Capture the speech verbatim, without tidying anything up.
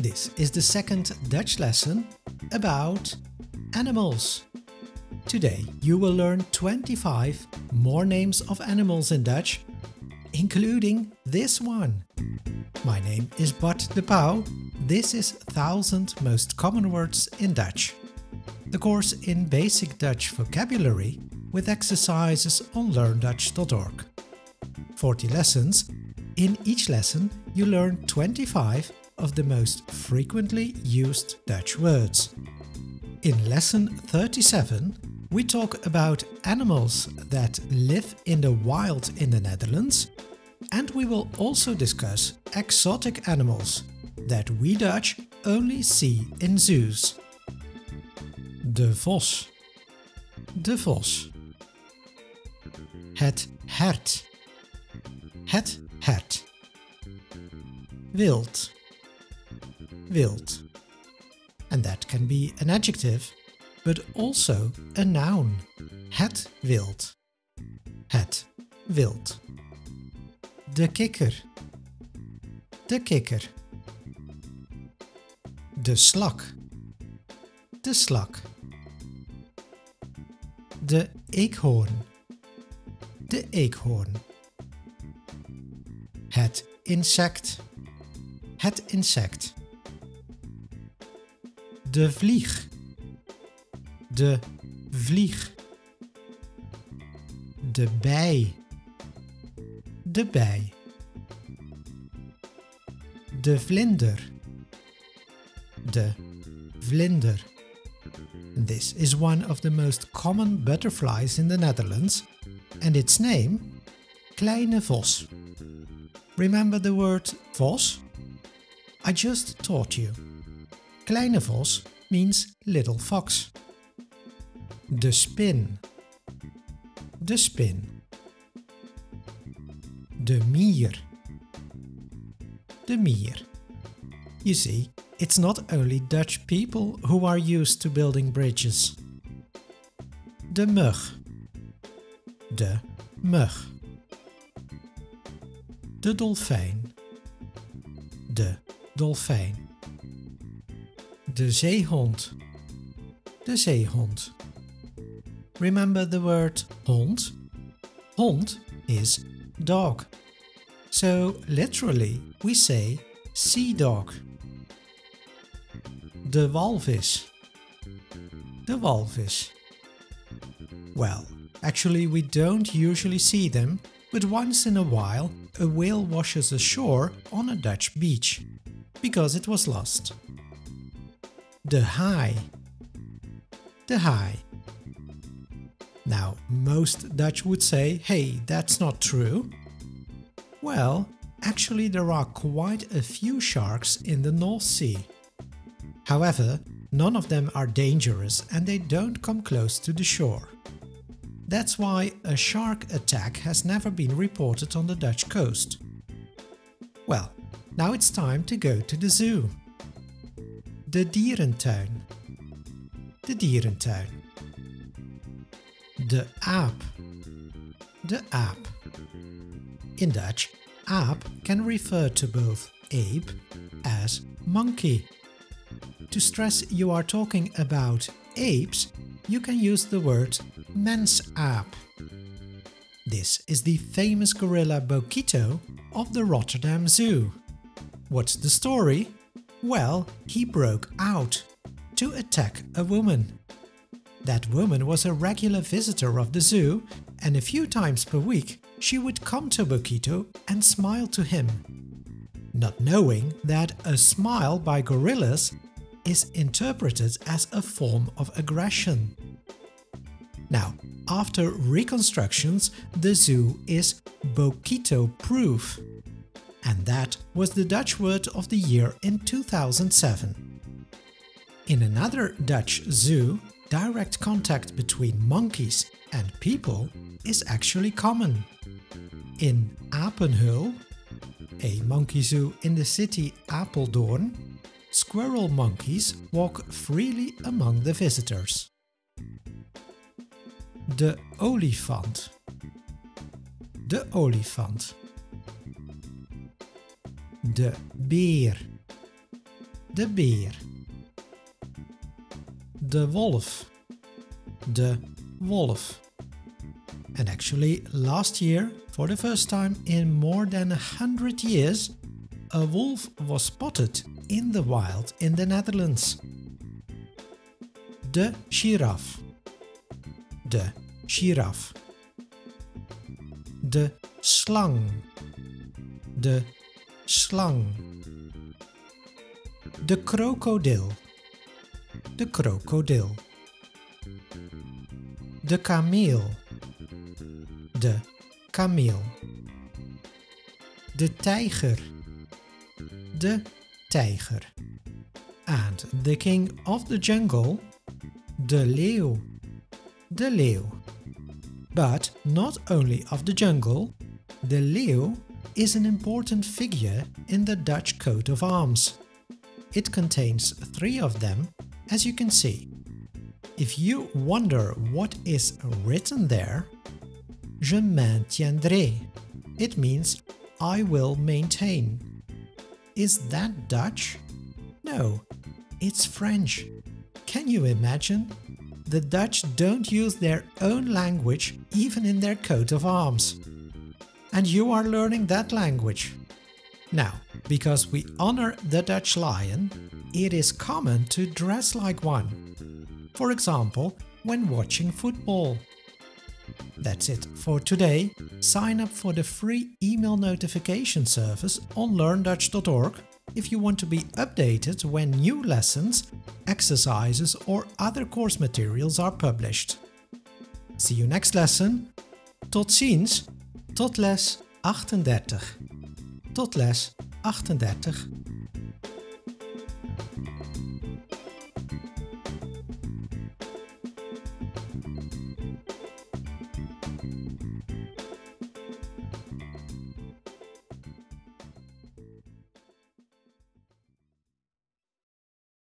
This is the second Dutch lesson about animals. Today you will learn twenty-five more names of animals in Dutch, including this one. My name is Bart de Pau. This is one thousand most common words in Dutch. The course in basic Dutch vocabulary with exercises on learn dutch dot org. forty lessons. In each lesson you learn twenty-five of the most frequently used Dutch words. In lesson thirty-seven we talk about animals that live in the wild in the Netherlands, and we will also discuss exotic animals that we Dutch only see in zoos. De vos. De vos. Het hert. Het hert. Wild. Wild. And that can be an adjective, but also a noun. Het wild. Het wild. De kikker. De kikker. De slak. De slak. De eekhoorn. De eekhoorn. Het insect. Het insect. De vlieg. De vlieg. De bij. De bij. De vlinder. De vlinder. This is one of the most common butterflies in the Netherlands, and its name, Kleine Vos. Remember the word vos? I just taught you. Kleine Vos means little fox. De spin. De spin. De mier. De mier. You see, it's not only Dutch people who are used to building bridges. De mug. De mug. De dolfijn. De dolfijn. De zeehond. De zeehond. Remember the word hond? Hond is dog. So literally we say sea dog. De walvis. De walvis. Well, actually we don't usually see them, but once in a while a whale washes ashore on a Dutch beach, because it was lost. De haai. De haai. Now, most Dutch would say, hey, that's not true. Well, actually there are quite a few sharks in the North Sea. However, none of them are dangerous and they don't come close to the shore. That's why a shark attack has never been reported on the Dutch coast. Well, now it's time to go to the zoo. De dierentuin. De dierentuin. De aap. De aap. In Dutch, aap can refer to both ape as monkey. To stress you are talking about apes, you can use the word mensaap. This is the famous gorilla Bokito of the Rotterdam Zoo. What's the story? Well, he broke out to attack a woman. That woman was a regular visitor of the zoo, and a few times per week she would come to Bokito and smile to him, not knowing that a smile by gorillas is interpreted as a form of aggression. Now, after reconstructions, the zoo is Bokito-proof, and that was the Dutch word of the year in two thousand seven. In another Dutch zoo, direct contact between monkeys and people is actually common. In Apenhul, a monkey zoo in the city Apeldoorn, squirrel monkeys walk freely among the visitors. De olifant. De olifant. De beer. de beer, de wolf, de wolf. And actually, last year, for the first time in more than a hundred years, a wolf was spotted in the wild in the Netherlands. De giraffe, de giraffe. De slang, de slang. De krokodil, de krokodil. De kameel, de kameel. De tijger, de tijger. And the king of the jungle, de leeuw, de leeuw. But not only of the jungle, the leeuw is an important figure in the Dutch coat of arms. It contains three of them, as you can see. If you wonder what is written there, Je maintiendrai, it means I will maintain. Is that Dutch? No, it's French. Can you imagine? The Dutch don't use their own language even in their coat of arms. And you are learning that language. Now, because we honor the Dutch lion, it is common to dress like one. For example, when watching football. That's it for today. Sign up for the free email notification service on learn dutch dot org if you want to be updated when new lessons, exercises or other course materials are published. See you next lesson. Tot ziens. Tot les achtendertig. Tot les achtendertig.